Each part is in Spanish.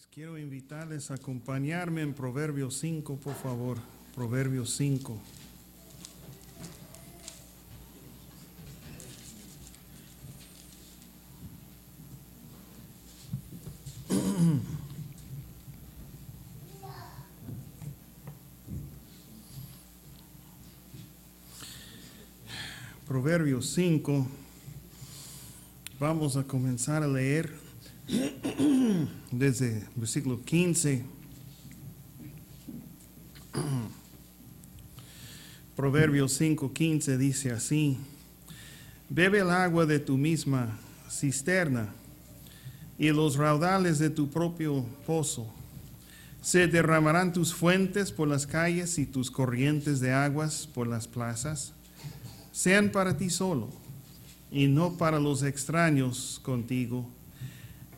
Pues quiero invitarles a acompañarme en Proverbios 5, por favor. Proverbios 5. Proverbios 5. Vamos a comenzar a leer desde versículo 15. Proverbios 5:15 dice así: bebe el agua de tu misma cisterna y los raudales de tu propio pozo. Se derramarán tus fuentes por las calles y tus corrientes de aguas por las plazas. Sean para ti solo y no para los extraños contigo.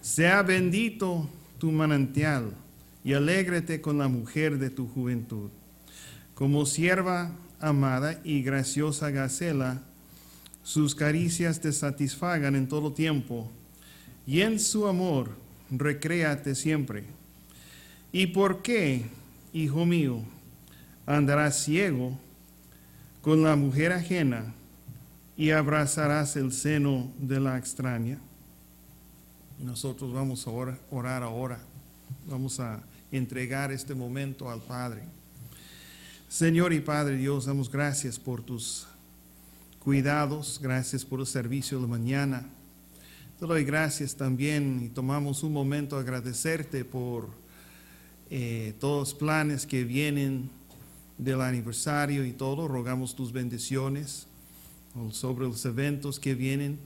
Sea bendito tu manantial y alégrate con la mujer de tu juventud. Como sierva amada y graciosa gacela, sus caricias te satisfagan en todo tiempo, y en su amor recréate siempre. ¿Y por qué, hijo mío, andarás ciego con la mujer ajena y abrazarás el seno de la extraña? Nosotros vamos a orar ahora. Vamos a entregar este momento al Padre. Señor y Padre Dios, damos gracias por tus cuidados, gracias por el servicio de la mañana. Te doy gracias también y tomamos un momento a agradecerte por todos los planes que vienen del aniversario y todo. Rogamos tus bendiciones sobre los eventos que vienen,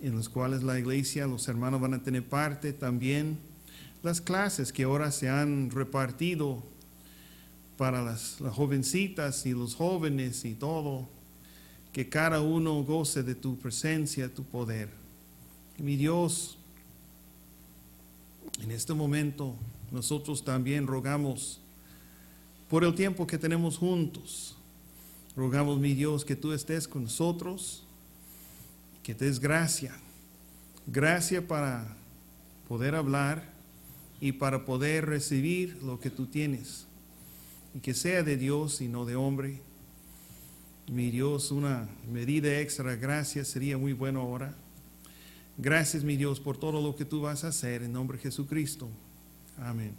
en los cuales la iglesia, los hermanos van a tener parte también. Las clases que ahora se han repartido para las jovencitas y los jóvenes y todo, que cada uno goce de tu presencia, tu poder. Mi Dios, en este momento nosotros también rogamos por el tiempo que tenemos juntos. Rogamos, mi Dios, que tú estés con nosotros, que te des gracia, gracia para poder hablar y para poder recibir lo que tú tienes, y que sea de Dios y no de hombre. Mi Dios, una medida extra, gracias, sería muy bueno ahora. Gracias, mi Dios, por todo lo que tú vas a hacer, en nombre de Jesucristo. Amén.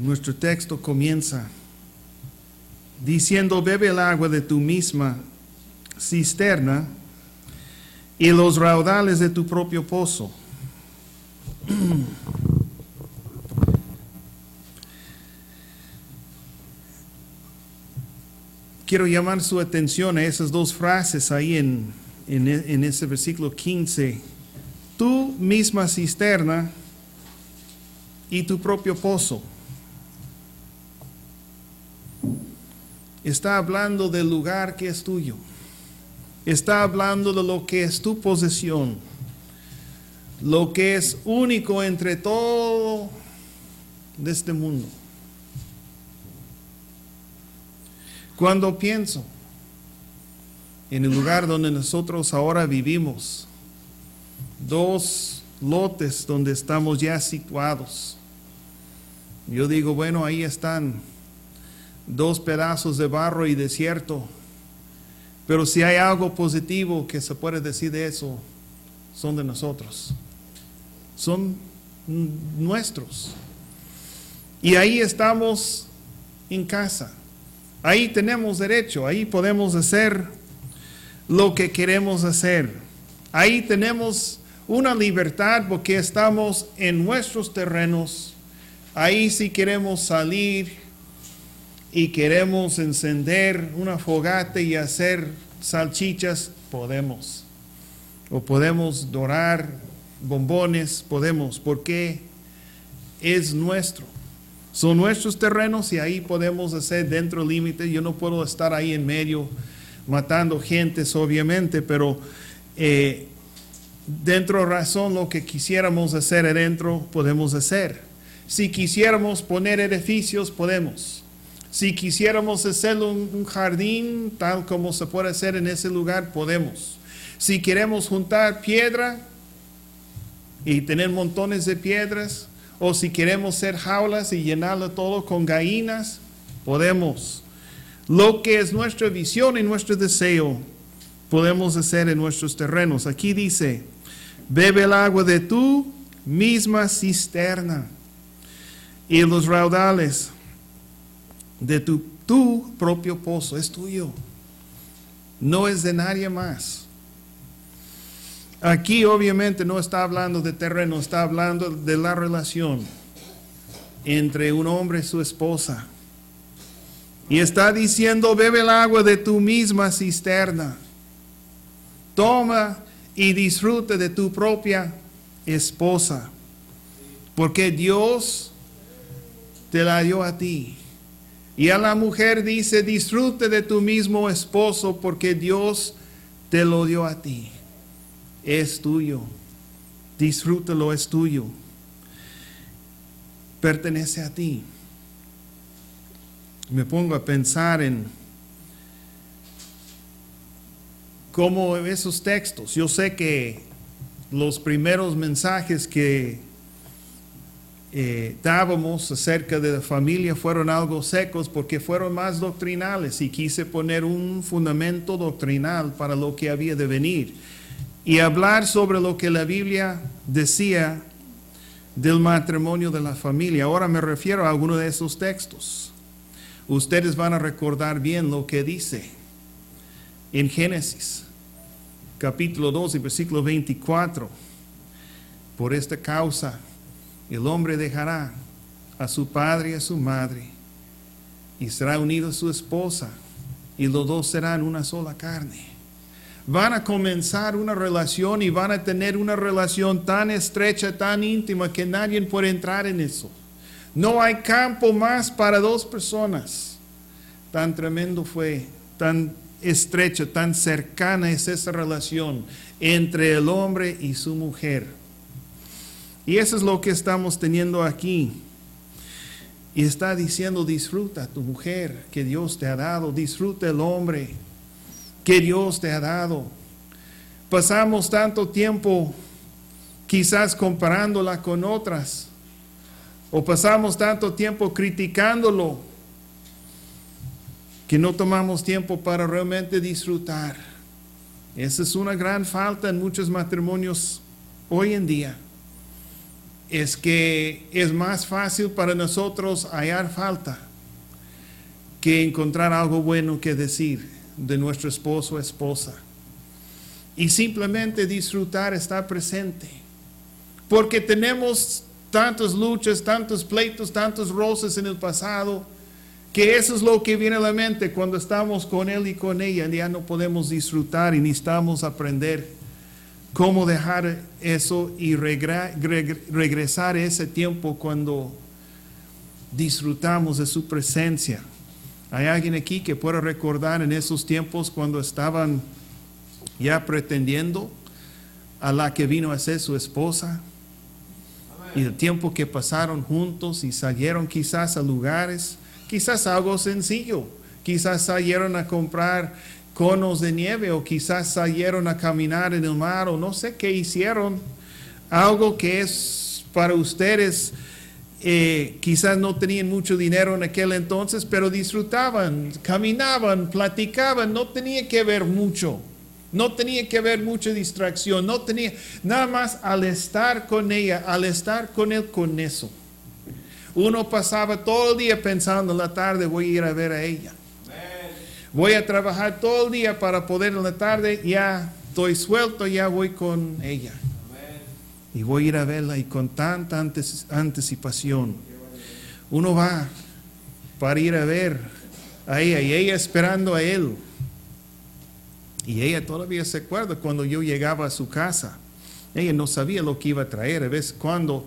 Nuestro texto comienza diciendo: bebe el agua de tu misma cisterna y los raudales de tu propio pozo. Quiero llamar su atención a esas dos frases ahí en ese versículo 15. Tu misma cisterna y tu propio pozo. Está hablando del lugar que es tuyo. Está hablando de lo que es tu posesión. Lo que es único entre todo de este mundo. Cuando pienso en el lugar donde nosotros ahora vivimos, dos lotes donde estamos ya situados, yo digo, bueno, ahí están dos pedazos de barro y desierto, pero si hay algo positivo que se puede decir de eso, son de nosotros, son nuestros. Y ahí estamos en casa, ahí tenemos derecho, ahí podemos hacer lo que queremos hacer, ahí tenemos una libertad porque estamos en nuestros terrenos, ahí sí queremos salir y queremos encender una fogata y hacer salchichas, podemos. O podemos dorar bombones, podemos, porque es nuestro. Son nuestros terrenos y ahí podemos hacer dentro límite. Yo no puedo estar ahí en medio matando gentes, obviamente, pero dentro razón lo que quisiéramos hacer adentro, podemos hacer. Si quisiéramos poner edificios, podemos. Si quisiéramos hacer un jardín tal como se puede hacer en ese lugar, podemos. Si queremos juntar piedra y tener montones de piedras, o si queremos hacer jaulas y llenarlo todo con gallinas, podemos. Lo que es nuestra visión y nuestro deseo, podemos hacer en nuestros terrenos. Aquí dice, bebe el agua de tu misma cisterna y los raudales de tu propio pozo. Es tuyo, no es de nadie más. Aquí obviamente no está hablando de terreno, está hablando de la relación entre un hombre y su esposa. Y está diciendo, bebe el agua de tu misma cisterna. Toma y disfruta de tu propia esposa, porque Dios te la dio a ti. Y a la mujer dice, disfruta de tu mismo esposo, porque Dios te lo dio a ti. Es tuyo, disfrútalo, es tuyo, pertenece a ti. Me pongo a pensar en cómo esos textos, yo sé que los primeros mensajes que dábamos acerca de la familia fueron algo secos porque fueron más doctrinales, y quise poner un fundamento doctrinal para lo que había de venir y hablar sobre lo que la Biblia decía del matrimonio, de la familia. Ahora me refiero a alguno de esos textos. Ustedes van a recordar bien lo que dice en Génesis, capítulo 12, versículo 24. Por esta causa, el hombre dejará a su padre y a su madre, y será unido a su esposa, y los dos serán una sola carne. Van a comenzar una relación y van a tener una relación tan estrecha, tan íntima, que nadie puede entrar en eso. No hay campo más para dos personas. Tan tremendo fue, tan estrecha, tan cercana es esa relación entre el hombre y su mujer. Y eso es lo que estamos teniendo aquí. Y está diciendo, disfruta tu mujer que Dios te ha dado, disfruta el hombre que Dios te ha dado. Pasamos tanto tiempo quizás comparándola con otras, o pasamos tanto tiempo criticándolo, que no tomamos tiempo para realmente disfrutar. Esa es una gran falta en muchos matrimonios hoy en día. Es que es más fácil para nosotros hallar falta que encontrar algo bueno que decir de nuestro esposo o esposa. Y simplemente disfrutar, estar presente. Porque tenemos tantas luchas, tantos pleitos, tantos roces en el pasado, que eso es lo que viene a la mente cuando estamos con él y con ella. Ya no podemos disfrutar y necesitamos aprender cómo dejar eso y regresar a ese tiempo cuando disfrutamos de su presencia. ¿Hay alguien aquí que pueda recordar en esos tiempos cuando estaban ya pretendiendo a la que vino a ser su esposa? Y el tiempo que pasaron juntos y salieron quizás a lugares, quizás algo sencillo, quizás salieron a comprar conos de nieve, o quizás salieron a caminar en el mar, o no sé qué hicieron, algo que es para ustedes, quizás no tenían mucho dinero en aquel entonces, pero disfrutaban, caminaban, platicaban, no tenía que ver mucho. No tenía que haber mucha distracción, no tenía, nada más al estar con ella, al estar con él, con eso. Uno pasaba todo el día pensando, en la tarde voy a ir a ver a ella. Voy a trabajar todo el día para poder en la tarde, ya estoy suelto, ya voy con ella. Y voy a ir a verla, y con tanta anticipación. Uno va para ir a ver a ella, y ella esperando a él. Y ella todavía se acuerda cuando yo llegaba a su casa. Ella no sabía lo que iba a traer. A veces cuando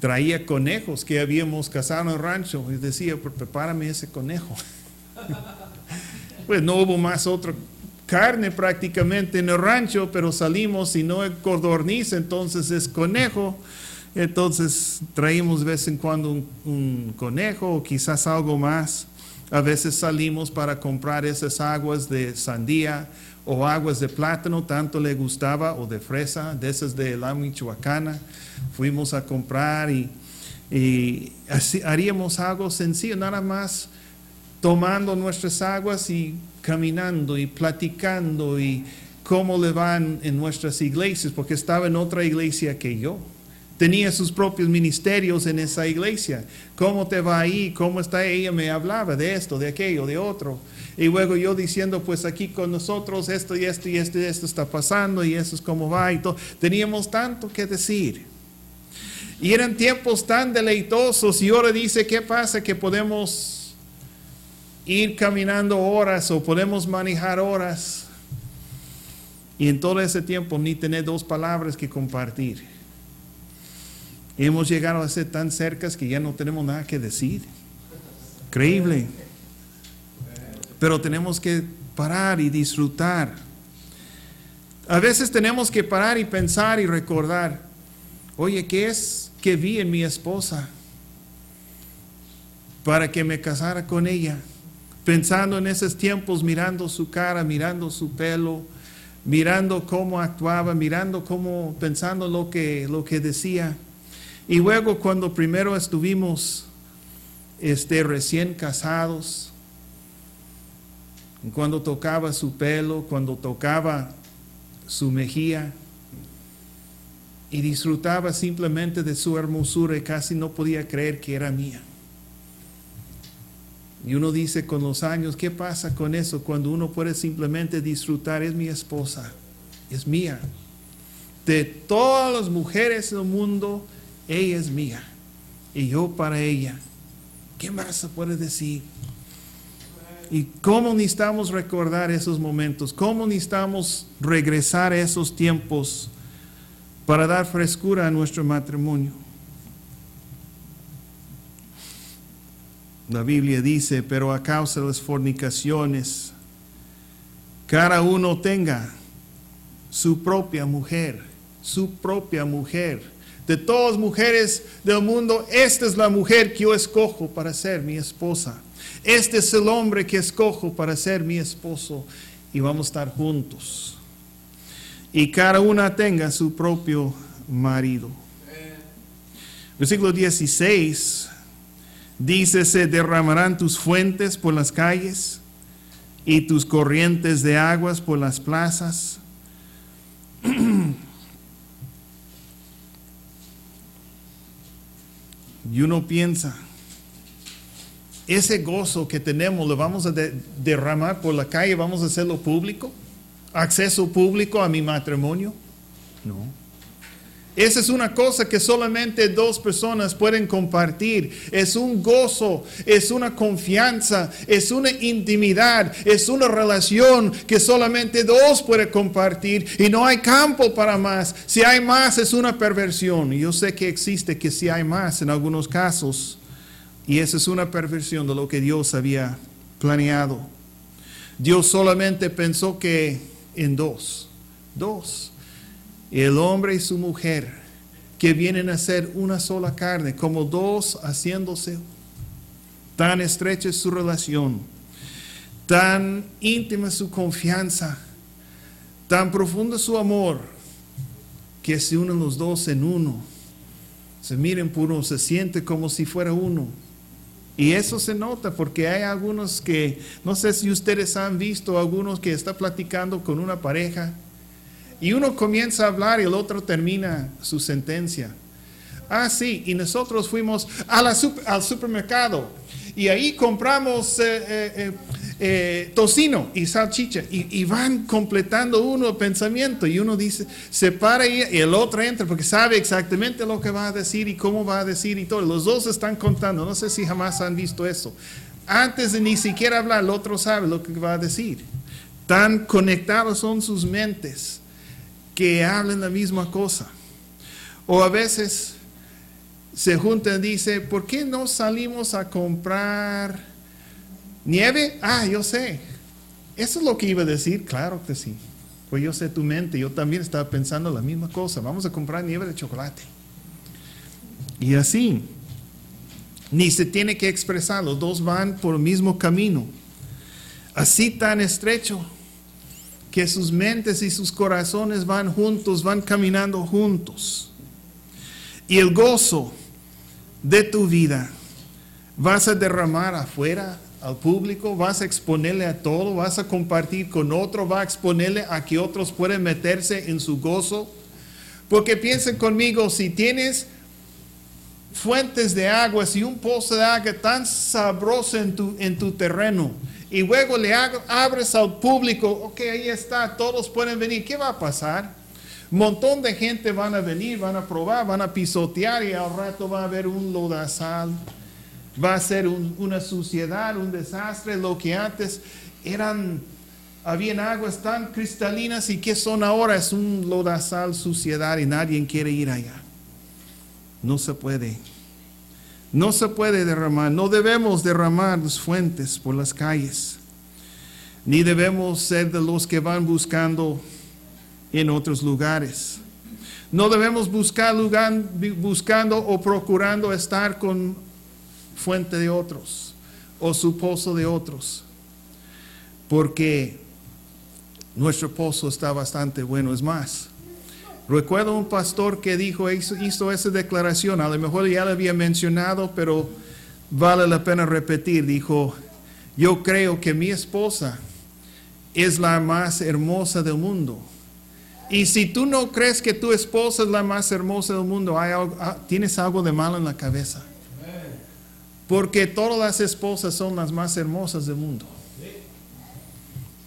traía conejos que habíamos cazado en el rancho, y decía, prepárame ese conejo. Pues no hubo más otra carne prácticamente en el rancho, pero salimos y no es codorniz, entonces es conejo. Entonces traímos de vez en cuando un conejo o quizás algo más. A veces salimos para comprar esas aguas de sandía o aguas de plátano, tanto le gustaba, o de fresa, de esas de la michoacana. Fuimos a comprar y así haríamos algo sencillo, nada más tomando nuestras aguas y caminando y platicando y cómo le van en nuestras iglesias, porque estaba en otra iglesia que yo. Tenía sus propios ministerios en esa iglesia. ¿Cómo te va ahí? ¿Cómo está ella? Me hablaba de esto, de aquello, de otro. Y luego yo diciendo, pues aquí con nosotros esto y esto y esto y esto está pasando y eso es cómo va y todo. Teníamos tanto que decir. Y eran tiempos tan deleitosos y ahora dice, ¿qué pasa? Que podemos ir caminando horas o podemos manejar horas. Y en todo ese tiempo ni tener dos palabras que compartir. Hemos llegado a ser tan cercas que ya no tenemos nada que decir. Increíble. Pero tenemos que parar y disfrutar. A veces tenemos que parar y pensar y recordar. Oye, ¿qué es que vi en mi esposa para que me casara con ella? Pensando en esos tiempos, mirando su cara, mirando su pelo, mirando cómo actuaba, mirando cómo, pensando lo que decía. Y luego cuando primero estuvimos recién casados, cuando tocaba su pelo, cuando tocaba su mejilla y disfrutaba simplemente de su hermosura y casi no podía creer que era mía. Y uno dice con los años, ¿qué pasa con eso? Cuando uno puede simplemente disfrutar, es mi esposa, es mía. De todas las mujeres del mundo, ella es mía, y yo para ella. ¿Qué más se puede decir? Y cómo necesitamos recordar esos momentos, cómo necesitamos regresar a esos tiempos para dar frescura a nuestro matrimonio. La Biblia dice, pero a causa de las fornicaciones, cada uno tenga su propia mujer, su propia mujer. De todas mujeres del mundo, esta es la mujer que yo escojo para ser mi esposa. Este es el hombre que escojo para ser mi esposo. Y vamos a estar juntos. Y cada una tenga su propio marido. Versículo 16. Dice, se derramarán tus fuentes por las calles y tus corrientes de aguas por las plazas. Y uno piensa, ese gozo que tenemos lo vamos a derramar por la calle, vamos a hacerlo público, acceso público a mi matrimonio. No. Esa es una cosa que solamente dos personas pueden compartir. Es un gozo, es una confianza, es una intimidad, es una relación que solamente dos pueden compartir. Y no hay campo para más. Si hay más, es una perversión. Y yo sé que existe que si hay más en algunos casos. Y esa es una perversión de lo que Dios había planeado. Dios solamente pensó que en dos. El hombre y su mujer, que vienen a ser una sola carne, como dos haciéndose. Tan estrecha es su relación, tan íntima su confianza, tan profundo su amor, que se unen los dos en uno. Se miren por uno, se siente como si fuera uno. Y eso se nota porque hay algunos que, no sé si ustedes han visto, algunos que están platicando con una pareja, y uno comienza a hablar y el otro termina su sentencia. Ah, sí, y nosotros fuimos a al supermercado y ahí compramos tocino y salchicha. Y van completando uno el pensamiento y uno dice, se para y el otro entra porque sabe exactamente lo que va a decir y cómo va a decir y todo. Los dos están contando, no sé si jamás han visto eso. Antes de ni siquiera hablar, el otro sabe lo que va a decir. Tan conectados son sus mentes, que hablan la misma cosa. O a veces se juntan y dicen, ¿por qué no salimos a comprar nieve? Ah, yo sé. Eso es lo que iba a decir, claro que sí. Pues yo sé tu mente, yo también estaba pensando la misma cosa. Vamos a comprar nieve de chocolate. Y así, ni se tiene que expresar, los dos van por el mismo camino, así tan estrecho, que sus mentes y sus corazones van juntos, van caminando juntos. Y el gozo de tu vida, vas a derramar afuera, al público, vas a exponerle a todo, vas a compartir con otro, vas a exponerle a que otros puedan meterse en su gozo. Porque piensen conmigo, si tienes fuentes de agua, si un pozo de agua tan sabroso en tu terreno, y luego le abres al público, ok, ahí está, todos pueden venir, ¿qué va a pasar? Un montón de gente van a venir, van a probar, van a pisotear, y al rato va a haber un lodazal, va a ser una suciedad, un desastre, lo que antes habían aguas tan cristalinas, y que son ahora, es un lodazal, suciedad, y nadie quiere ir allá. No se puede derramar, no debemos derramar las fuentes por las calles, ni debemos ser de los que van buscando en otros lugares. No debemos buscando o procurando estar con fuente de otros o su pozo de otros, porque nuestro pozo está bastante bueno. Es más, recuerdo un pastor que dijo, hizo esa declaración, a lo mejor ya la había mencionado, pero vale la pena repetir. Dijo, yo creo que mi esposa es la más hermosa del mundo. Y si tú no crees que tu esposa es la más hermosa del mundo, tienes algo de malo en la cabeza. Porque todas las esposas son las más hermosas del mundo.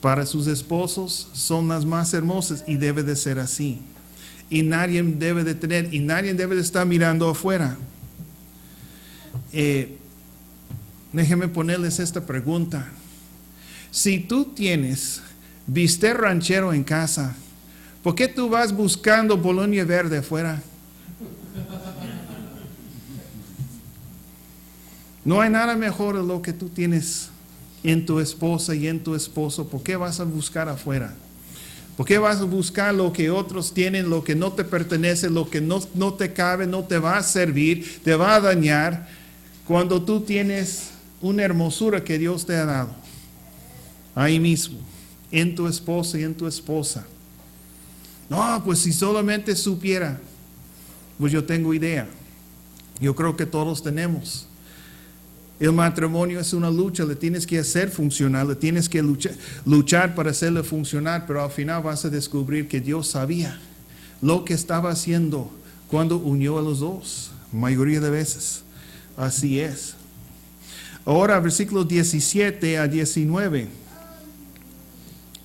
Para sus esposos son las más hermosas, y debe de ser así. Y nadie debe de tener, y nadie debe de estar mirando afuera. Déjenme ponerles esta pregunta. Si tú tienes bistec ranchero en casa, ¿por qué tú vas buscando bolonia verde afuera? No hay nada mejor de lo que tú tienes en tu esposa y en tu esposo. ¿Por qué vas a buscar afuera? ¿Por qué vas a buscar lo que otros tienen, lo que no te pertenece, lo que no te cabe, no te va a servir, te va a dañar, cuando tú tienes una hermosura que Dios te ha dado? Ahí mismo, en tu esposa y en tu esposa. No, pues si solamente supiera, pues yo tengo idea. Yo creo que todos tenemos. El matrimonio es una lucha, le tienes que hacer funcionar, le tienes que luchar para hacerle funcionar, pero al final vas a descubrir que Dios sabía lo que estaba haciendo cuando unió a los dos, mayoría de veces. Así es. Ahora, versículos 17 a 19,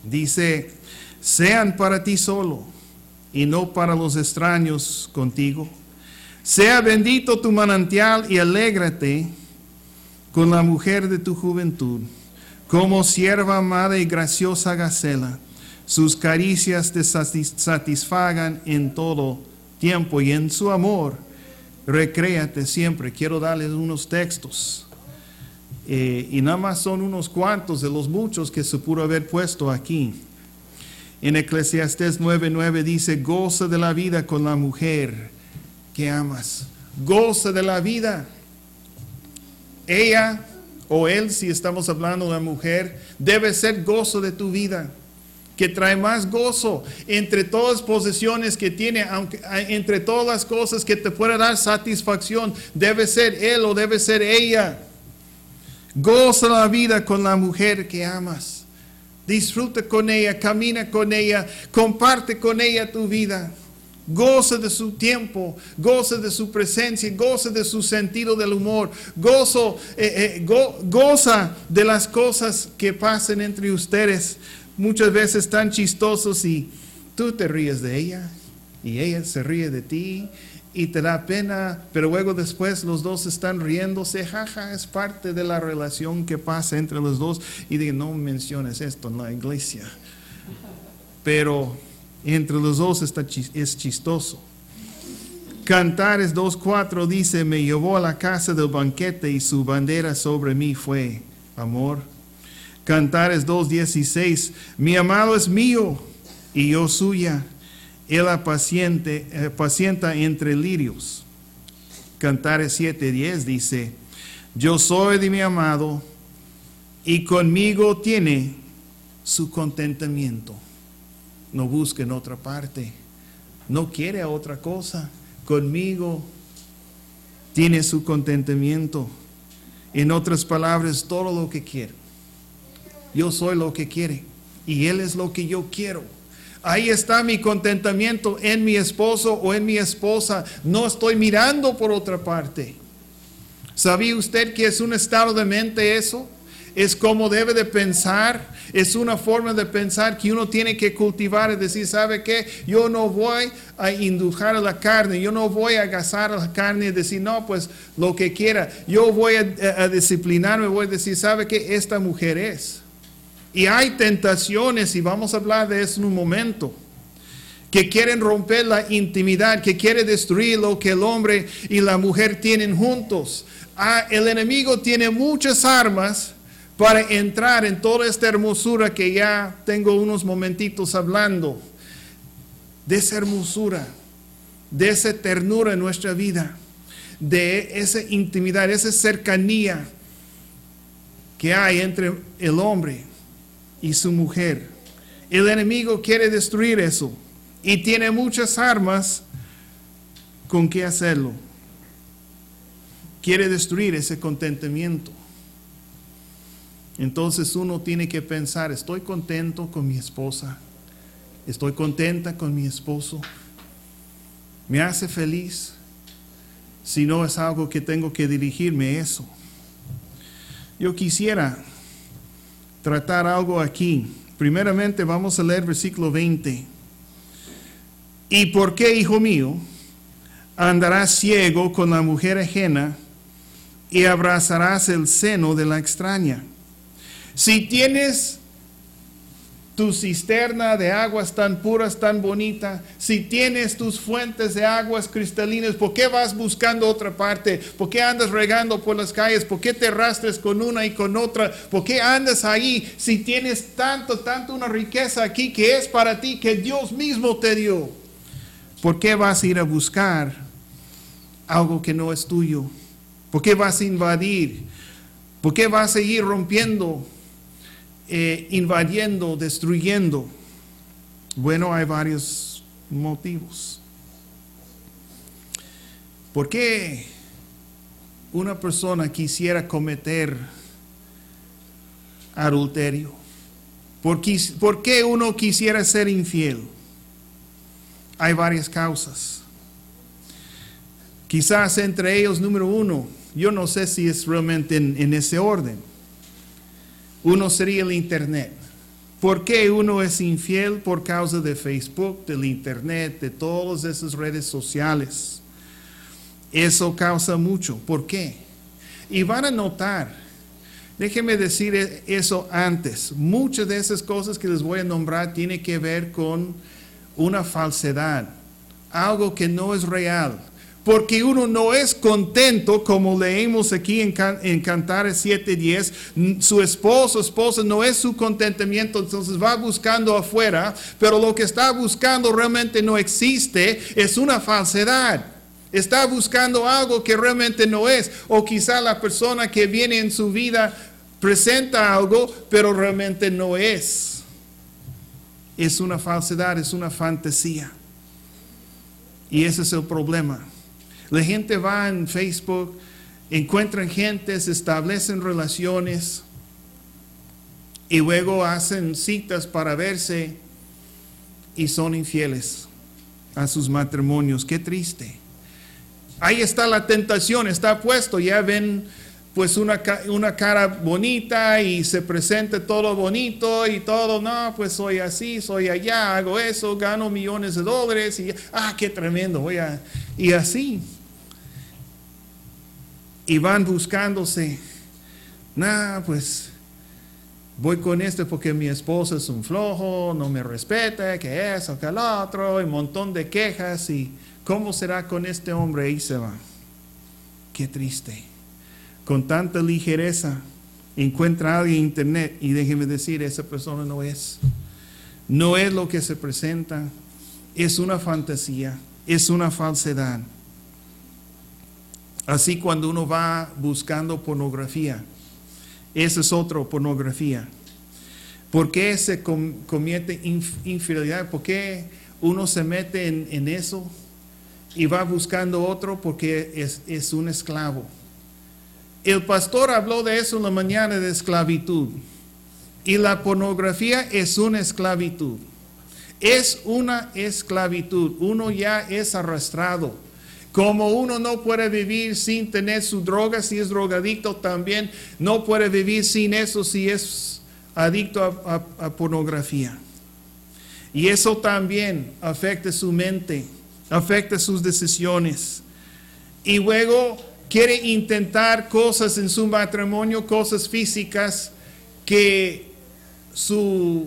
dice, sean para ti solo y no para los extraños contigo. Sea bendito tu manantial y alégrate con la mujer de tu juventud, como sierva amada y graciosa gacela. Sus caricias te satisfagan en todo tiempo, y en su amor recréate siempre. Quiero darles unos textos, y nada más son unos cuantos de los muchos que se pudo haber puesto aquí. En Eclesiastés 9:9 dice, goza de la vida con la mujer que amas. Goza de la vida. Ella o él, si estamos hablando de la mujer, debe ser gozo de tu vida, que trae más gozo entre todas las posesiones que tiene, entre todas las cosas que te pueden dar satisfacción. Debe ser él o debe ser ella. Goza la vida con la mujer que amas. Disfruta con ella, camina con ella, comparte con ella tu vida. Goza de su tiempo, goza de su presencia, goza de su sentido del humor, goza de las cosas que pasan entre ustedes, muchas veces tan chistosos, y tú te ríes de ella y ella se ríe de ti y te da pena, pero luego después los dos están riéndose, jaja, es parte de la relación que pasa entre los dos. Y digo, no menciones esto en la iglesia, pero entre los dos es chistoso. Cantares 2:4 dice, me llevó a la casa del banquete y su bandera sobre mí fue amor. Cantares 2:16, mi amado es mío y yo suya. Él apacienta entre lirios. Cantares 7:10 dice: yo soy de mi amado y conmigo tiene su contentamiento. No busca en otra parte, no quiere a otra cosa. Conmigo tiene su contentamiento. En otras palabras, todo lo que quiere. Yo soy lo que quiere y Él es lo que yo quiero. Ahí está mi contentamiento en mi esposo o en mi esposa. No estoy mirando por otra parte. ¿Sabía usted que es un estado de mente eso? Es como debe de pensar. Es una forma de pensar que uno tiene que cultivar. Es decir, ¿sabe qué? Yo no voy a indujar a la carne. Yo no voy a agasar a la carne y decir, no, pues lo que quiera. Yo voy a disciplinarme. Voy a decir, ¿sabe qué? Esta mujer es. Y hay tentaciones, y vamos a hablar de eso en un momento, que quieren romper la intimidad, que quieren destruir lo que el hombre y la mujer tienen juntos. Ah, el enemigo tiene muchas armas para entrar en toda esta hermosura que ya tengo unos momentitos hablando. De esa hermosura, de esa ternura en nuestra vida, de esa intimidad, esa cercanía que hay entre el hombre y su mujer. El enemigo quiere destruir eso y tiene muchas armas con que hacerlo. Quiere destruir ese contentamiento. Entonces uno tiene que pensar, estoy contento con mi esposa, estoy contenta con mi esposo, me hace feliz. Si no, es algo que tengo que dirigirme a eso. Yo quisiera tratar algo aquí. Primeramente vamos a leer versículo 20. ¿Y por qué, hijo mío, andarás ciego con la mujer ajena y abrazarás el seno de la extraña? Si tienes tu cisterna de aguas tan puras, tan bonita, si tienes tus fuentes de aguas cristalinas, ¿por qué vas buscando otra parte? ¿Por qué andas regando por las calles? ¿Por qué te arrastras con una y con otra? ¿Por qué andas ahí? Si tienes tanto una riqueza aquí que es para ti, que Dios mismo te dio, ¿por qué vas a ir a buscar algo que no es tuyo? ¿Por qué vas a invadir? ¿Por qué vas a ir rompiendo? Invadiendo, destruyendo. Bueno, hay varios motivos. ¿Por qué una persona quisiera cometer adulterio? ¿Por qué uno quisiera ser infiel? Hay varias causas. Quizás entre ellos, número uno, yo no sé si es realmente en ese orden. Uno sería el internet. ¿Por qué uno es infiel? Por causa de Facebook, del internet, de todas esas redes sociales. Eso causa mucho. ¿Por qué? Y van a notar, déjenme decir eso antes, muchas de esas cosas que les voy a nombrar tienen que ver con una falsedad, algo que no es real. Porque uno no es contento, como leemos aquí en Cantares 7:10, su esposo, esposa, no es su contentamiento, entonces va buscando afuera, pero lo que está buscando realmente no existe, es una falsedad. Está buscando algo que realmente no es, o quizá la persona que viene en su vida presenta algo, pero realmente no es. Es una falsedad, es una fantasía. Y ese es el problema. La gente va en Facebook, encuentran gente, se establecen relaciones y luego hacen citas para verse y son infieles a sus matrimonios. ¡Qué triste! Ahí está la tentación, está puesto, ya ven pues una cara bonita y se presenta todo bonito y todo, no, pues soy así, soy allá, hago eso, gano millones de dólares y ¡ah, qué tremendo! Y así. Y van buscándose. Nah, pues voy con este porque mi esposo es un flojo, no me respeta, que eso, que el otro, y un montón de quejas. ¿Y cómo será con este hombre? Ahí se va. ¡Qué triste! Con tanta ligereza encuentra a alguien en internet y déjenme decir, esa persona no es lo que se presenta, es una fantasía, es una falsedad. Así cuando uno va buscando pornografía, esa es otra pornografía. ¿Por qué se comete infidelidad? ¿Por qué uno se mete en eso y va buscando otro? Porque es un esclavo. El pastor habló de eso en la mañana, de esclavitud. Y la pornografía es una esclavitud. Es una esclavitud. Uno ya es arrastrado. Como uno no puede vivir sin tener su droga, si es drogadicto también, no puede vivir sin eso si es adicto a pornografía. Y eso también afecta su mente, afecta sus decisiones. Y luego quiere intentar cosas en su matrimonio, cosas físicas que su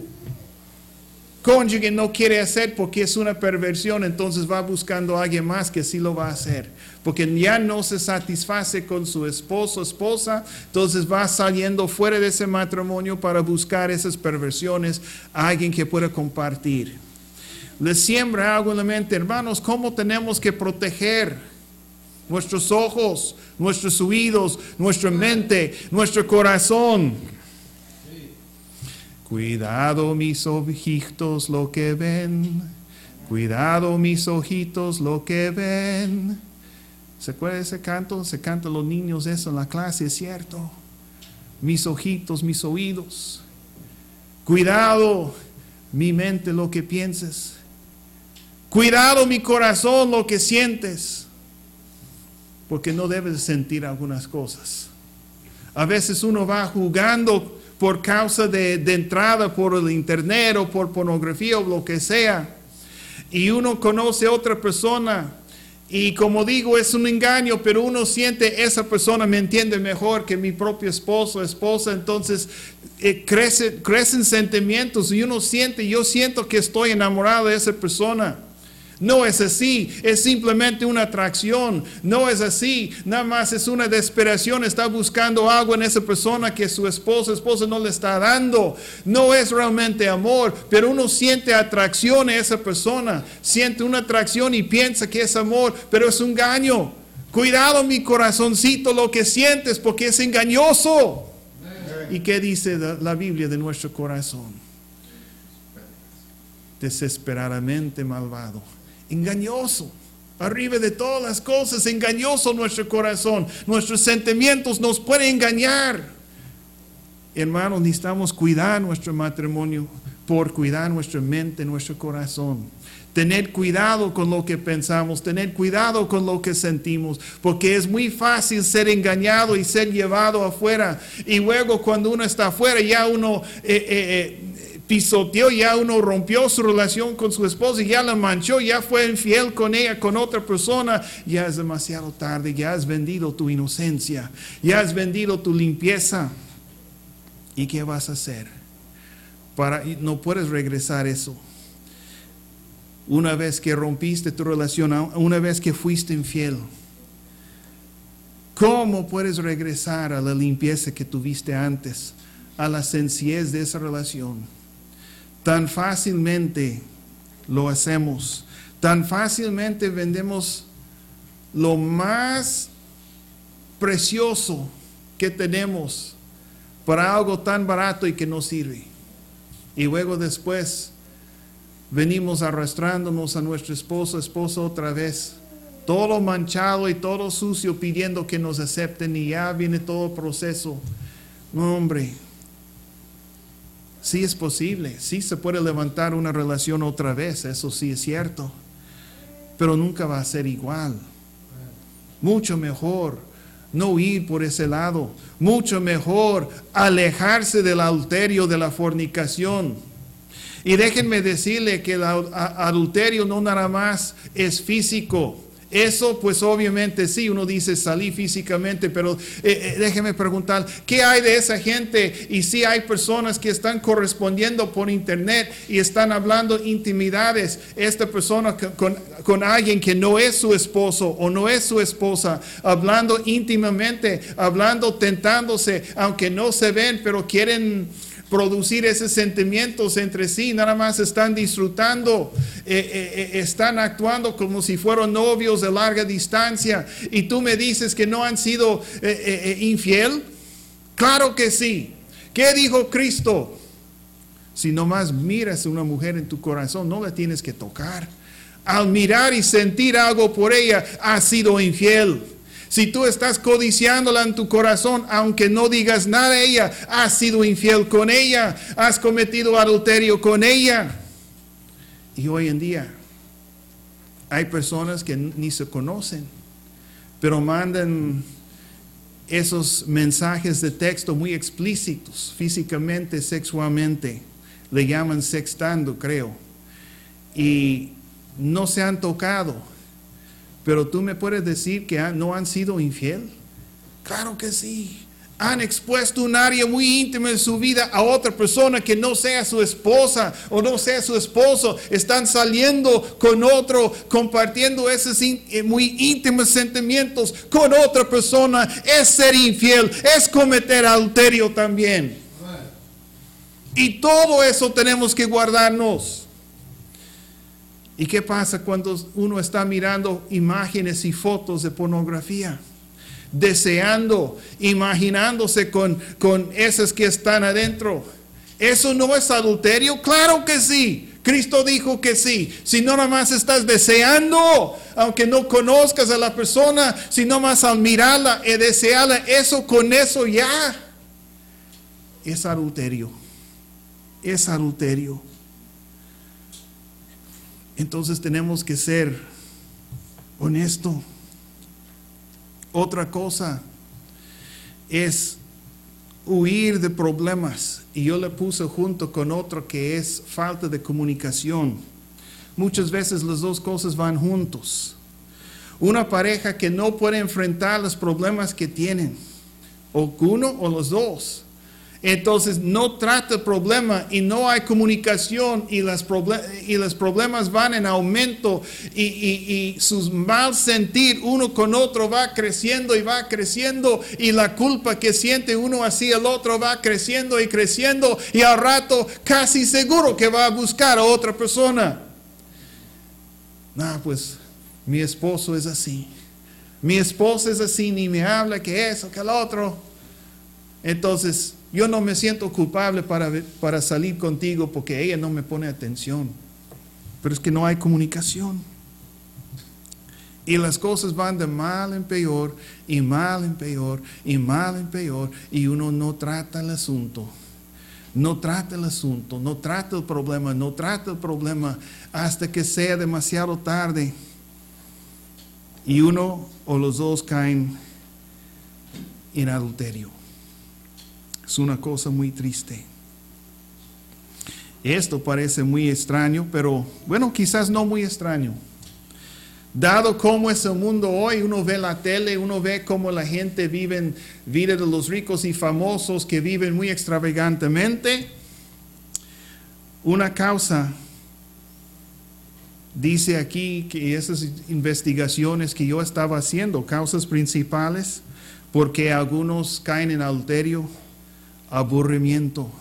cónyuge no quiere hacer porque es una perversión, entonces va buscando a alguien más que sí lo va a hacer, porque ya no se satisface con su esposo o esposa, entonces va saliendo fuera de ese matrimonio para buscar esas perversiones a alguien que pueda compartir. Les siembra algo en la mente, hermanos, ¿cómo tenemos que proteger nuestros ojos, nuestros oídos, nuestra mente, nuestro corazón? Cuidado mis ojitos lo que ven, cuidado mis ojitos lo que ven. ¿Se acuerdan de ese canto? Se cantan los niños eso en la clase, es cierto. Mis ojitos, mis oídos. Cuidado mi mente lo que pienses. Cuidado mi corazón lo que sientes. Porque no debes sentir algunas cosas. A veces uno va jugando por causa de entrada por el internet o por pornografía o lo que sea. Y uno conoce a otra persona y como digo es un engaño, pero uno siente esa persona me entiende mejor que mi propio esposo o esposa. Entonces crecen sentimientos y uno siente, yo siento que estoy enamorado de esa persona. No es así, es simplemente una atracción, no es así, nada más es una desesperación, está buscando algo en esa persona que su esposo o esposa no le está dando, no es realmente amor, pero uno siente atracción a esa persona, siente una atracción y piensa que es amor, pero es un engaño. Cuidado mi corazoncito lo que sientes porque es engañoso. ¿Y qué dice la Biblia de nuestro corazón? Desesperadamente malvado. Engañoso, arriba de todas las cosas, engañoso nuestro corazón, nuestros sentimientos nos pueden engañar. Hermanos, necesitamos cuidar nuestro matrimonio por cuidar nuestra mente, nuestro corazón. Tener cuidado con lo que pensamos, tener cuidado con lo que sentimos, porque es muy fácil ser engañado y ser llevado afuera. Y luego cuando uno está afuera, ya uno pisoteó, ya uno rompió su relación con su esposa, ya la manchó, ya fue infiel con ella, con otra persona, ya es demasiado tarde, ya has vendido tu inocencia, ya has vendido tu limpieza. ¿Y qué vas a hacer? No puedes regresar eso. Una vez que rompiste tu relación, una vez que fuiste infiel, ¿cómo puedes regresar a la limpieza que tuviste antes, a la sencillez de esa relación? Tan fácilmente lo hacemos, tan fácilmente vendemos lo más precioso que tenemos para algo tan barato y que no sirve. Y luego después venimos arrastrándonos a nuestro esposo, esposa otra vez, todo manchado y todo sucio pidiendo que nos acepten y ya viene todo el proceso. No, hombre. Sí es posible, sí se puede levantar una relación otra vez, eso sí es cierto, pero nunca va a ser igual. Mucho mejor no ir por ese lado, mucho mejor alejarse del adulterio, de la fornicación. Y déjenme decirle que el adulterio no nada más es físico. Eso pues obviamente sí, uno dice salí físicamente, pero déjeme preguntar, ¿qué hay de esa gente? Y si hay personas que están correspondiendo por internet y están hablando intimidades, esta persona con alguien que no es su esposo o no es su esposa, hablando íntimamente, hablando, tentándose, aunque no se ven, pero quieren producir esos sentimientos entre sí, nada más están disfrutando, están actuando como si fueran novios de larga distancia, y tú me dices que no han sido infiel. Claro que sí. ¿Qué dijo Cristo? Si nomás miras a una mujer en tu corazón, no la tienes que tocar. Al mirar y sentir algo por ella, has sido infiel. Si tú estás codiciándola en tu corazón, aunque no digas nada a ella, has sido infiel con ella, has cometido adulterio con ella. Y hoy en día hay personas que ni se conocen, pero mandan esos mensajes de texto muy explícitos, físicamente, sexualmente. Le llaman sextando, creo. Y no se han tocado. Pero tú me puedes decir que no han sido infiel. Claro que sí. Han expuesto un área muy íntima de su vida a otra persona que no sea su esposa o no sea su esposo. Están saliendo con otro, compartiendo esos muy íntimos sentimientos con otra persona. Es ser infiel, es cometer adulterio también. Y todo eso tenemos que guardarnos. ¿Y qué pasa cuando uno está mirando imágenes y fotos de pornografía? Deseando, imaginándose con esas que están adentro. ¿Eso no es adulterio? ¡Claro que sí! Cristo dijo que sí. Si no nomás estás deseando, aunque no conozcas a la persona, si nomás al mirarla y desearla, eso con eso ya es adulterio. Es adulterio. Entonces tenemos que ser honestos. Otra cosa es huir de problemas. Y yo le puse junto con otro que es falta de comunicación. Muchas veces las dos cosas van juntos. Una pareja que no puede enfrentar los problemas que tienen, o uno o los dos. Entonces no trata el problema y no hay comunicación y los problemas van en aumento y sus mal sentir uno con otro va creciendo y la culpa que siente uno hacia el otro va creciendo y creciendo y al rato casi seguro que va a buscar a otra persona. Pues mi esposo es así, mi esposa es así, ni me habla que eso, que el otro. Entonces yo no me siento culpable para salir contigo porque ella no me pone atención. Pero es que no hay comunicación. Y las cosas van de mal en peor, y mal en peor, y mal en peor. Y uno no trata el asunto. No trata el asunto, no trata el problema, no trata el problema hasta que sea demasiado tarde. Y uno o los dos caen en adulterio. Es una cosa muy triste. Esto parece muy extraño, pero bueno, quizás no muy extraño. Dado cómo es el mundo hoy, uno ve la tele, uno ve cómo la gente vive, vida de los ricos y famosos que viven muy extravagantemente. Una causa, dice aquí que esas investigaciones que yo estaba haciendo, causas principales, porque algunos caen en adulterio. Aburrimiento.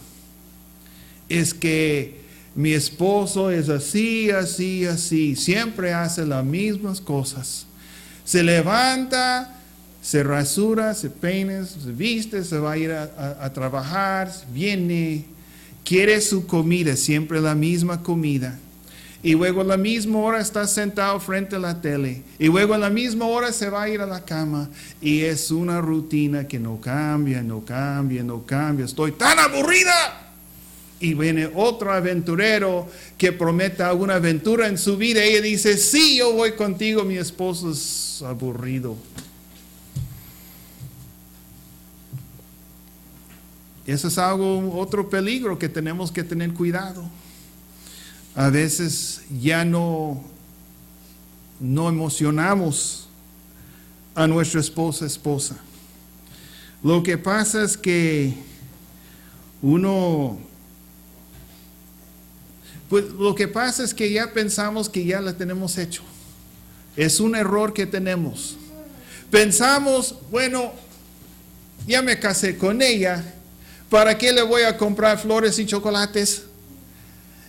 Es que mi esposo es así, así, así. Siempre hace las mismas cosas. Se levanta, se rasura, se peina, se viste, se va a ir a trabajar, viene, quiere su comida, siempre la misma comida. Y luego a la misma hora está sentado frente a la tele. Y luego a la misma hora se va a ir a la cama. Y es una rutina que no cambia, no cambia, no cambia. Estoy tan aburrida. Y viene otro aventurero que promete alguna aventura en su vida. Y ella dice, sí, yo voy contigo, mi esposo es aburrido. Eso es algo, otro peligro que tenemos que tener cuidado. A veces ya no emocionamos a nuestra esposa. Lo que pasa es que ya pensamos que ya la tenemos hecho. Es un error que tenemos. Pensamos, bueno, ya me casé con ella, ¿Para qué le voy a comprar flores y chocolates?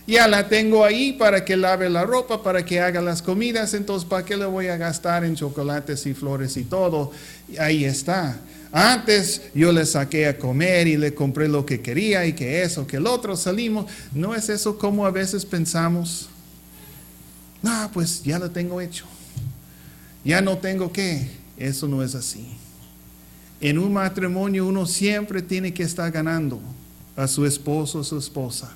Ya la tengo ahí para que lave la ropa, para que haga las comidas, entonces ¿para qué le voy a gastar en chocolates y flores y todo? Ahí está. Antes yo le saqué a comer y le compré lo que quería y que eso, que el otro, salimos. ¿No es eso como a veces pensamos? No, pues ya lo tengo hecho. Ya no tengo que. Eso no es así. En un matrimonio uno siempre tiene que estar ganando a su esposo o su esposa.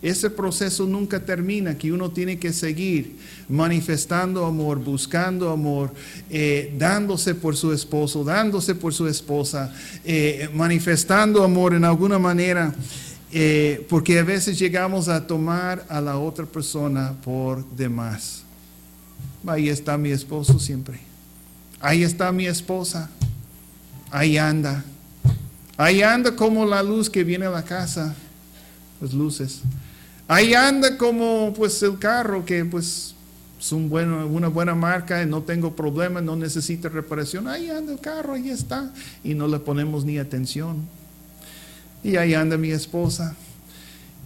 Ese proceso nunca termina, que uno tiene que seguir manifestando amor, buscando amor, dándose por su esposo, dándose por su esposa, manifestando amor en alguna manera, porque a veces llegamos a tomar a la otra persona por demás. Ahí está mi esposo siempre. Ahí está mi esposa. Ahí anda. Ahí anda como la luz que viene a la casa, las luces. Ahí anda como pues el carro que pues es una buena marca, no tengo problema, no necesita reparación. Ahí anda el carro, ahí está. Y no le ponemos ni atención. Y ahí anda mi esposa.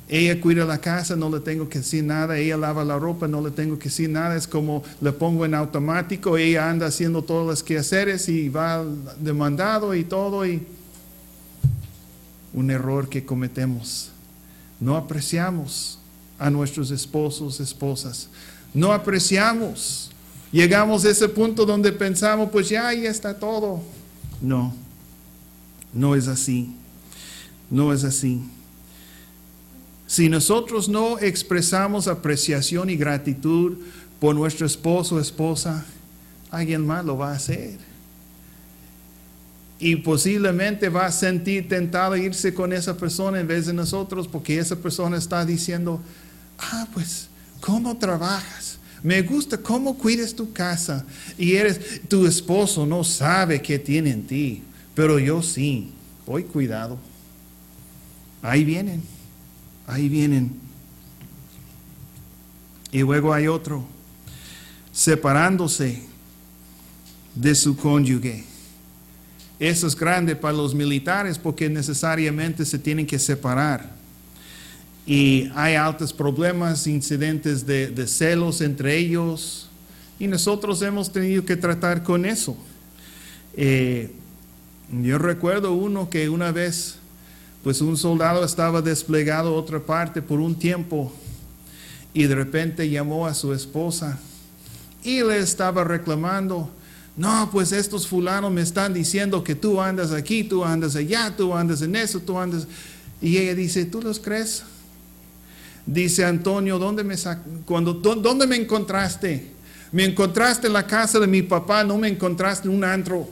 Ella cuida la casa, no le tengo que decir nada. Ella lava la ropa, no le tengo que decir nada. Es como le pongo en automático. Ella anda haciendo todas las quehaceres y va demandado y todo. Y un error que cometemos. No apreciamos a nuestros esposos, esposas. No apreciamos. Llegamos a ese punto donde pensamos, pues ya ahí está todo. No, no es así. No es así. Si nosotros no expresamos apreciación y gratitud por nuestro esposo o esposa, alguien más lo va a hacer. Y posiblemente va a sentir tentado a irse con esa persona en vez de nosotros, porque esa persona está diciendo, ah, pues, ¿cómo trabajas? Me gusta cómo cuidas tu casa. Y tu esposo no sabe qué tiene en ti, pero yo sí, hoy cuidado. Ahí vienen, ahí vienen. Y luego hay otro, separándose de su cónyuge. Eso es grande para los militares porque necesariamente se tienen que separar. Y hay altos problemas, incidentes de celos entre ellos. Y nosotros hemos tenido que tratar con eso. Yo recuerdo uno que una vez, pues un soldado estaba desplegado a otra parte por un tiempo. Y de repente llamó a su esposa y le estaba reclamando. No, pues estos fulanos me están diciendo que tú andas aquí, tú andas allá, tú andas en eso, tú andas... Y ella dice, ¿tú los crees? Dice, Antonio, ¿dónde me encontraste? Me encontraste en la casa de mi papá, no me encontraste en un antro.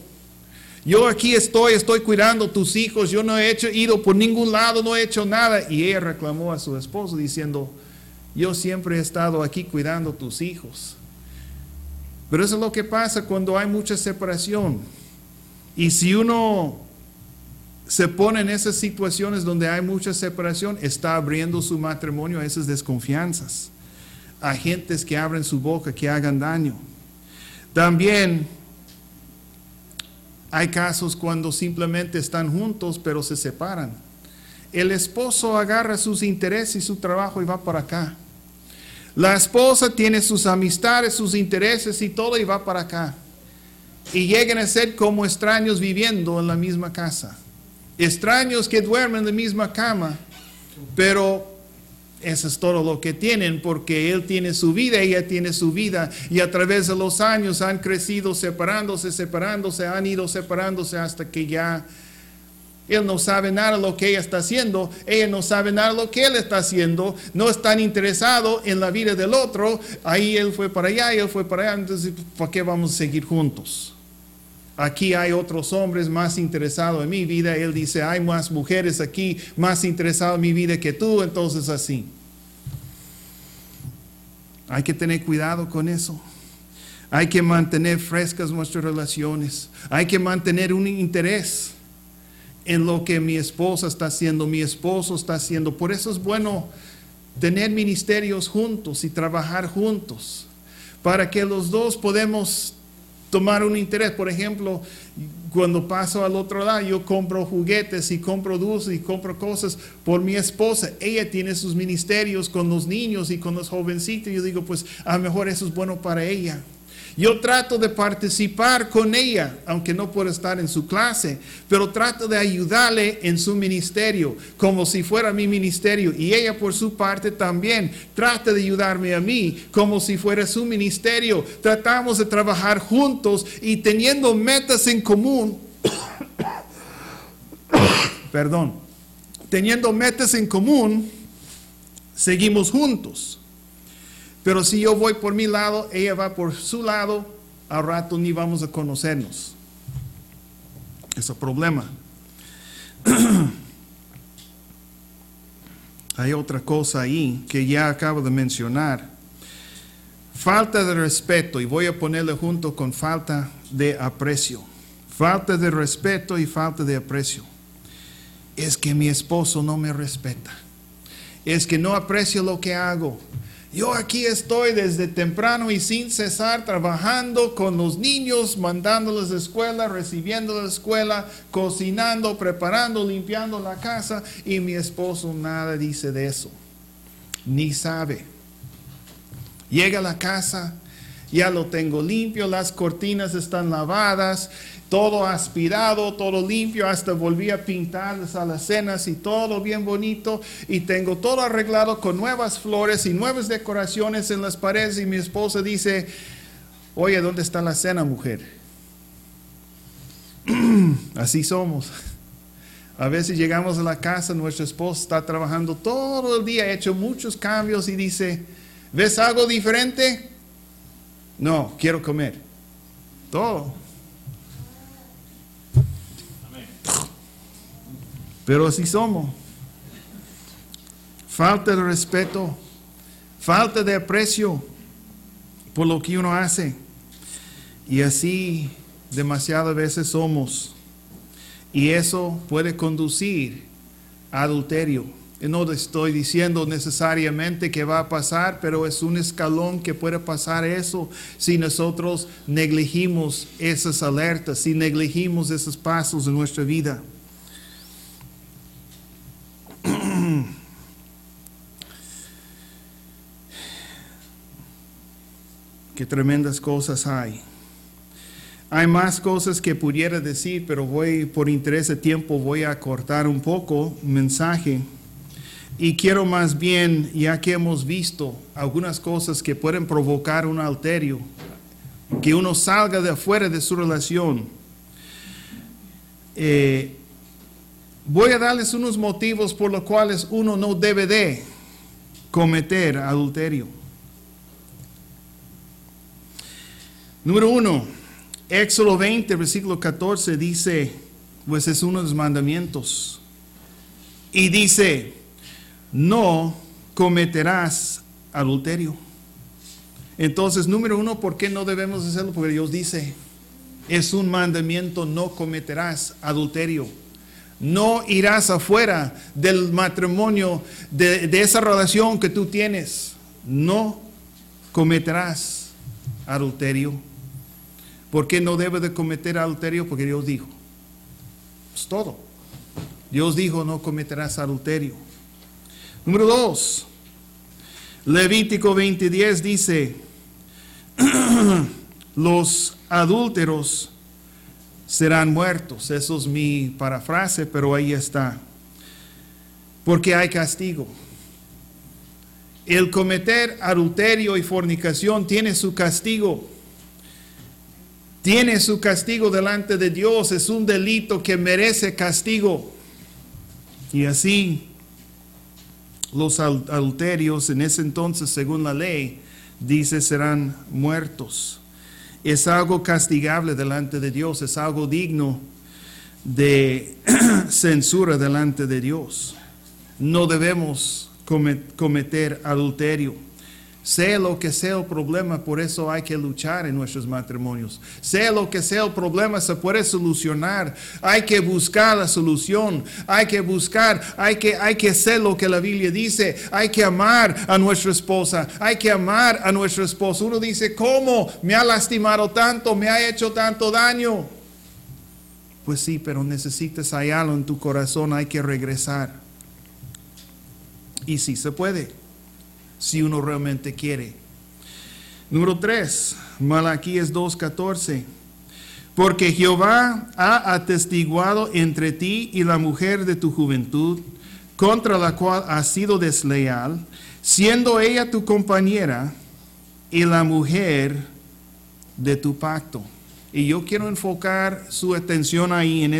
Yo aquí estoy cuidando a tus hijos, yo no he ido por ningún lado, no he hecho nada. Y ella reclamó a su esposo diciendo, yo siempre he estado aquí cuidando a tus hijos. Pero eso es lo que pasa cuando hay mucha separación. Y si uno se pone en esas situaciones donde hay mucha separación, está abriendo su matrimonio a esas desconfianzas, a gentes que abren su boca, que hagan daño. También hay casos cuando simplemente están juntos, pero se separan. El esposo agarra sus intereses y su trabajo y va para acá. La esposa tiene sus amistades, sus intereses y todo y va para acá. Y llegan a ser como extraños viviendo en la misma casa. Extraños que duermen en la misma cama, pero eso es todo lo que tienen porque él tiene su vida, ella tiene su vida. Y a través de los años han crecido separándose, han ido separándose hasta que ya... Él no sabe nada de lo que ella está haciendo, ella no sabe nada de lo que él está haciendo, no es tan interesado en la vida del otro, ahí él fue para allá, él fue para allá, entonces ¿para qué vamos a seguir juntos? Aquí hay otros hombres más interesados en mi vida, él dice, hay más mujeres aquí, más interesadas en mi vida que tú, entonces así. Hay que tener cuidado con eso. Hay que mantener frescas nuestras relaciones, hay que mantener un interés en lo que mi esposa está haciendo, mi esposo está haciendo. Por eso es bueno tener ministerios juntos y trabajar juntos, para que los dos podemos tomar un interés. Por ejemplo, Cuando paso al otro lado, yo compro juguetes y compro dulces y compro cosas por mi esposa. Ella tiene sus ministerios con los niños y con los jovencitos. Yo digo, pues a lo mejor eso es bueno para ella. Yo trato de participar con ella, aunque no pueda estar en su clase, pero trato de ayudarle en su ministerio, como si fuera mi ministerio. Y ella por su parte también trata de ayudarme a mí, como si fuera su ministerio. Tratamos de trabajar juntos y teniendo metas en común. Perdón. Teniendo metas en común, seguimos juntos. Pero si yo voy por mi lado, ella va por su lado, al rato ni vamos a conocernos. Es el problema. Hay otra cosa ahí que ya acabo de mencionar. Falta de respeto, y voy a ponerle junto con falta de aprecio. Falta de respeto y falta de aprecio. Es que mi esposo no me respeta. Es que no aprecio lo que hago. Yo aquí estoy desde temprano y sin cesar trabajando con los niños, mandándoles a escuela, recibiendo la escuela, cocinando, preparando, limpiando la casa. Y mi esposo nada dice de eso, ni sabe. Llega a la casa, ya lo tengo limpio, las cortinas están lavadas, todo aspirado, todo limpio, hasta volví a pintar las alacenas y todo bien bonito. Y tengo todo arreglado con nuevas flores y nuevas decoraciones en las paredes. Y mi esposa dice, oye, ¿dónde está la cena, mujer? Así somos. A veces llegamos a la casa, nuestra esposa está trabajando todo el día, ha hecho muchos cambios y dice, ¿ves algo diferente? No, quiero comer. Todo. Pero así somos. Falta de respeto, falta de aprecio por lo que uno hace. Y así demasiadas veces somos. Y eso puede conducir a adulterio. Y no estoy diciendo necesariamente que va a pasar, pero es un escalón que puede pasar eso si nosotros negligimos esas alertas, si negligimos esos pasos en nuestra vida. Qué tremendas cosas hay. Hay más cosas que pudiera decir, pero voy, por interés de tiempo, voy a cortar un poco el mensaje. Y quiero más bien, ya que hemos visto algunas cosas que pueden provocar un adulterio, que uno salga de afuera de su relación. Voy a darles unos motivos por los cuales uno no debe de cometer adulterio. Número 1, Éxodo 20, versículo 14, dice, pues es uno de los mandamientos. Y dice, no cometerás adulterio. Entonces, número 1, ¿por qué no debemos hacerlo? Porque Dios dice, es un mandamiento, no cometerás adulterio. No irás afuera del matrimonio, de esa relación que tú tienes. No cometerás adulterio. ¿Por qué no debes de cometer adulterio? Porque Dios dijo. Es todo. Dios dijo, no cometerás adulterio. Número 2. Levítico 20:10 dice, los adúlteros serán muertos. Eso es mi parafrase, pero ahí está. Porque hay castigo. El cometer adulterio y fornicación tiene su castigo. Tiene su castigo delante de Dios. Es un delito que merece castigo. Y así, los adulterios en ese entonces, según la ley, dice, serán muertos. Es algo castigable delante de Dios. Es algo digno de censura delante de Dios. No debemos cometer adulterio. Sea lo que sea el problema, por eso hay que luchar en nuestros matrimonios. Sea lo que sea el problema, se puede solucionar. Hay que buscar la solución. Hay que buscar, hay que hacer lo que la Biblia dice. Hay que amar a nuestra esposa. Hay que amar a nuestro esposo. Uno dice, ¿cómo? Me ha lastimado tanto, me ha hecho tanto daño. Pues sí, pero necesitas hallarlo en tu corazón, hay que regresar. Y sí se puede, si uno realmente quiere. Número 3, Malaquías 2:14. Porque Jehová ha atestiguado entre ti y la mujer de tu juventud, contra la cual has sido desleal, siendo ella tu compañera y la mujer de tu pacto. Y yo quiero enfocar su atención ahí en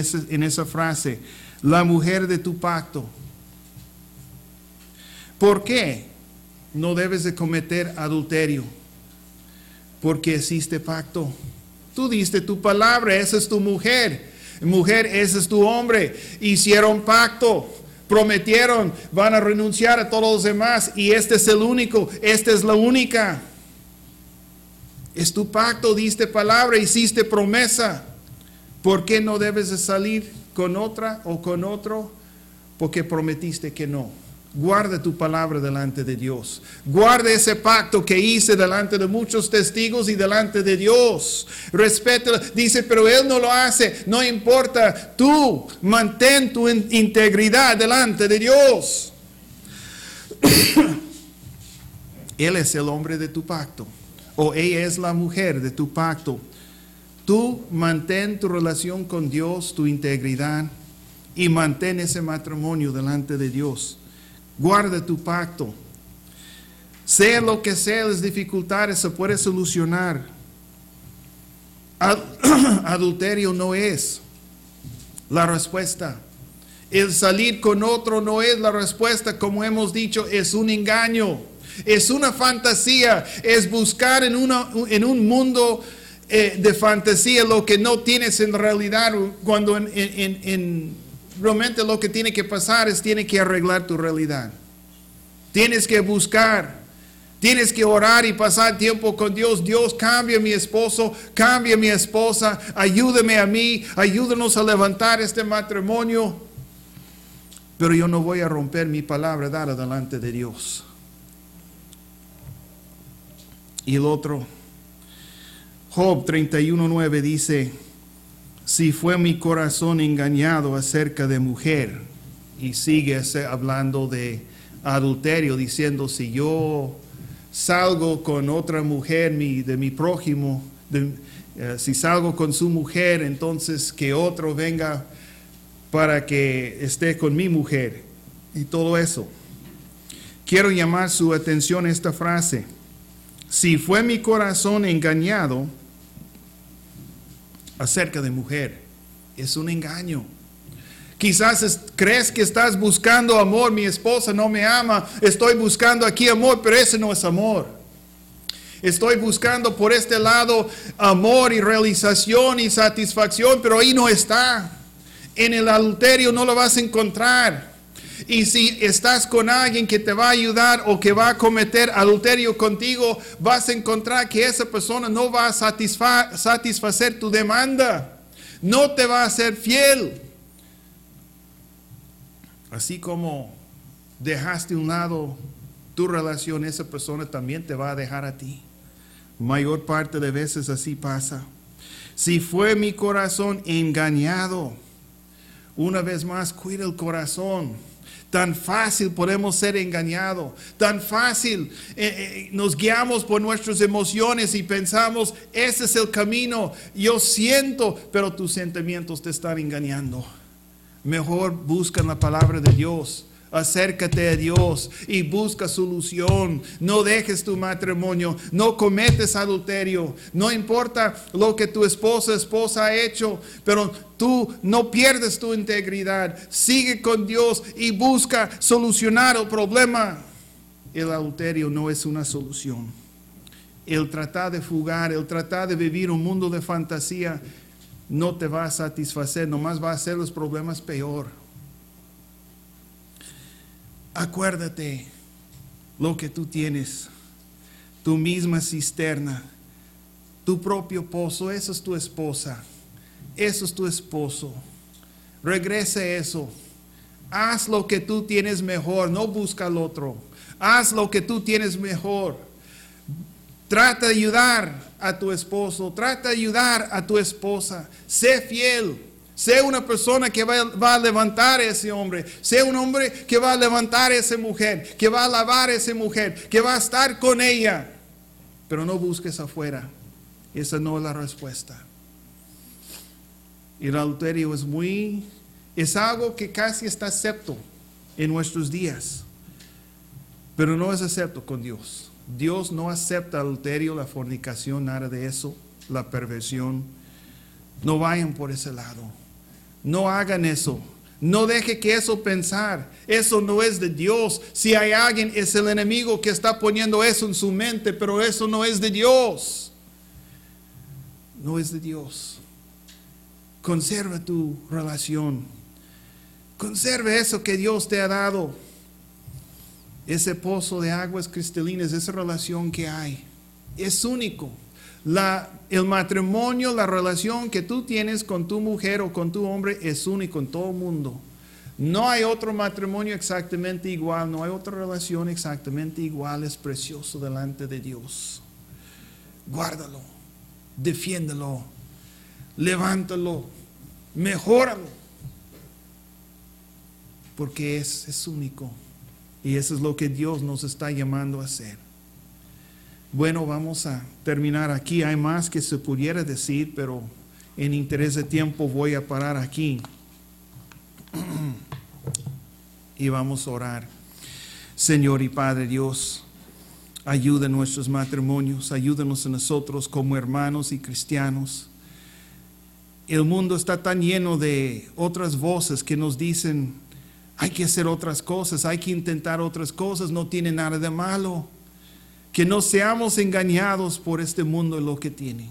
esa frase, la mujer de tu pacto. ¿Por qué no debes de cometer adulterio? Porque existe pacto. Tú diste tu palabra, esa es tu mujer. Mujer, ese es tu hombre. Hicieron pacto. Prometieron, van a renunciar a todos los demás. Y este es el único, esta es la única. Es tu pacto, diste palabra, hiciste promesa. ¿Por qué no debes de salir con otra o con otro? Porque prometiste que no. Guarda tu palabra delante de Dios. Guarda ese pacto que hice delante de muchos testigos y delante de Dios. Respétalo. Dice, pero él no lo hace. No importa. Tú mantén tu integridad delante de Dios. Él es el hombre de tu pacto. O ella es la mujer de tu pacto. Tú mantén tu relación con Dios, tu integridad. Y mantén ese matrimonio delante de Dios. Guarda tu pacto. Sea lo que sea, las dificultades se puede solucionar. Adulterio no es la respuesta. El salir con otro no es la respuesta. Como hemos dicho, es un engaño. Es una fantasía. Es buscar en un mundo de fantasía lo que no tienes en realidad, cuando realmente lo que tiene que pasar es, tiene que arreglar tu realidad. Tienes que buscar, tienes que orar y pasar tiempo con Dios. Dios, cambia a mi esposo, cambia a mi esposa, ayúdame a mí, ayúdanos a levantar este matrimonio. Pero yo no voy a romper mi palabra dada delante de Dios. Y el otro, Job 31:9 dice, si fue mi corazón engañado acerca de mujer, y sigue hablando de adulterio, diciendo, si yo salgo con otra mujer de mi prójimo, si salgo con su mujer, entonces que otro venga para que esté con mi mujer, y todo eso. Quiero llamar su atención a esta frase, si fue mi corazón engañado acerca de mujer, es un engaño. Quizás crees que estás buscando amor, mi esposa no me ama, estoy buscando aquí amor, pero ese no es amor. Estoy buscando por este lado amor y realización y satisfacción, pero ahí no está. En el adulterio no lo vas a encontrar. Y si estás con alguien que te va a ayudar o que va a cometer adulterio contigo, vas a encontrar que esa persona no va a satisfacer tu demanda. No te va a ser fiel. Así como dejaste a un lado tu relación, esa persona también te va a dejar a ti. Mayor parte de veces así pasa. Si fue mi corazón engañado, una vez más, cuida el corazón. Tan fácil podemos ser engañados. Tan fácil nos guiamos por nuestras emociones y pensamos, ese es el camino, yo siento, pero tus sentimientos te están engañando. Mejor busca la palabra de Dios. Acércate a Dios y busca solución. No dejes tu matrimonio. No cometes adulterio. No importa lo que tu esposa ha hecho, pero tú no pierdes tu integridad. Sigue con Dios y busca solucionar el problema. El adulterio no es una solución. El tratar de fugar, el tratar de vivir un mundo de fantasía no te va a satisfacer. Nomás va a hacer los problemas peor. Acuérdate lo que tú tienes, tu misma cisterna, tu propio pozo, esa es tu esposa, eso es tu esposo. Regrese eso, haz lo que tú tienes mejor, no busca al otro, haz lo que tú tienes mejor. Trata de ayudar a tu esposo, trata de ayudar a tu esposa, sé fiel. Sé una persona que va a levantar a ese hombre. Sé un hombre que va a levantar a esa mujer, que va a alabar a esa mujer, que va a estar con ella. Pero no busques afuera. Esa no es la respuesta. El adulterio es algo que casi está acepto en nuestros días. Pero no es acepto con Dios. Dios no acepta el adulterio, la fornicación, nada de eso, la perversión. No vayan por ese lado. No hagan eso. No deje que eso pensar. Eso no es de Dios. Si hay alguien, es el enemigo que está poniendo eso en su mente, pero eso no es de Dios. No es de Dios. Conserva tu relación. Conserve eso que Dios te ha dado. Ese pozo de aguas cristalinas, esa relación que hay, es único. El matrimonio, la relación que tú tienes con tu mujer o con tu hombre es único en todo el mundo. No hay otro matrimonio exactamente igual, no hay otra relación exactamente igual, es precioso delante de Dios. Guárdalo, defiéndelo, levántalo, mejóralo, porque es único. Y eso es lo que Dios nos está llamando a hacer. Bueno, vamos a terminar aquí. Hay más que se pudiera decir, pero en interés de tiempo voy a parar aquí. Y vamos a orar. Señor y Padre Dios, ayuda nuestros matrimonios, ayúdanos a nosotros como hermanos y cristianos. El mundo está tan lleno de otras voces que nos dicen, hay que hacer otras cosas, hay que intentar otras cosas, no tiene nada de malo. Que no seamos engañados por este mundo y lo que tiene.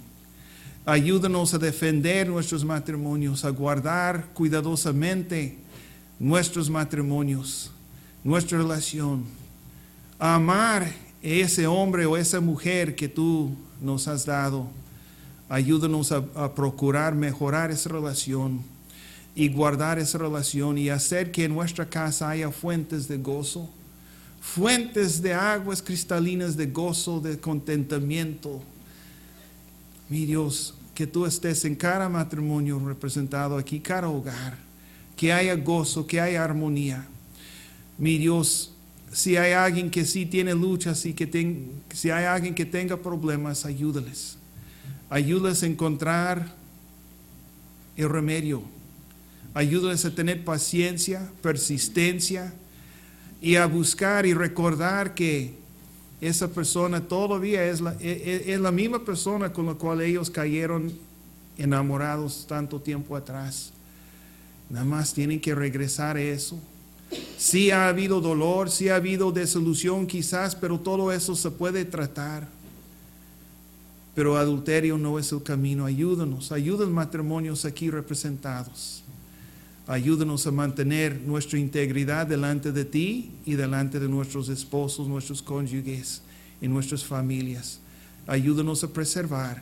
Ayúdanos a defender nuestros matrimonios, a guardar cuidadosamente nuestros matrimonios, nuestra relación. A amar a ese hombre o esa mujer que tú nos has dado. Ayúdanos a procurar mejorar esa relación y guardar esa relación y hacer que en nuestra casa haya fuentes de gozo, fuentes de aguas cristalinas de gozo, de contentamiento. Mi Dios, que tú estés en cada matrimonio representado aquí, cada hogar, que haya gozo, que haya armonía. Mi Dios, si hay alguien que sí tiene luchas y si hay alguien que tenga problemas, ayúdales. Ayúdales a encontrar el remedio. Ayúdales a tener paciencia, persistencia y a buscar y recordar que esa persona todavía es la misma persona con la cual ellos cayeron enamorados tanto tiempo atrás. Nada más tienen que regresar a eso. Sí ha habido dolor, sí ha habido desilusión quizás, pero todo eso se puede tratar. Pero adulterio no es el camino. Ayúdanos, ayuda a los matrimonios aquí representados. Ayúdanos a mantener nuestra integridad delante de ti y delante de nuestros esposos, nuestros cónyuges y nuestras familias. Ayúdanos a preservar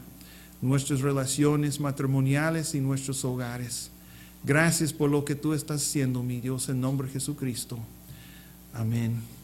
nuestras relaciones matrimoniales y nuestros hogares. Gracias por lo que tú estás haciendo, mi Dios, en nombre de Jesucristo. Amén.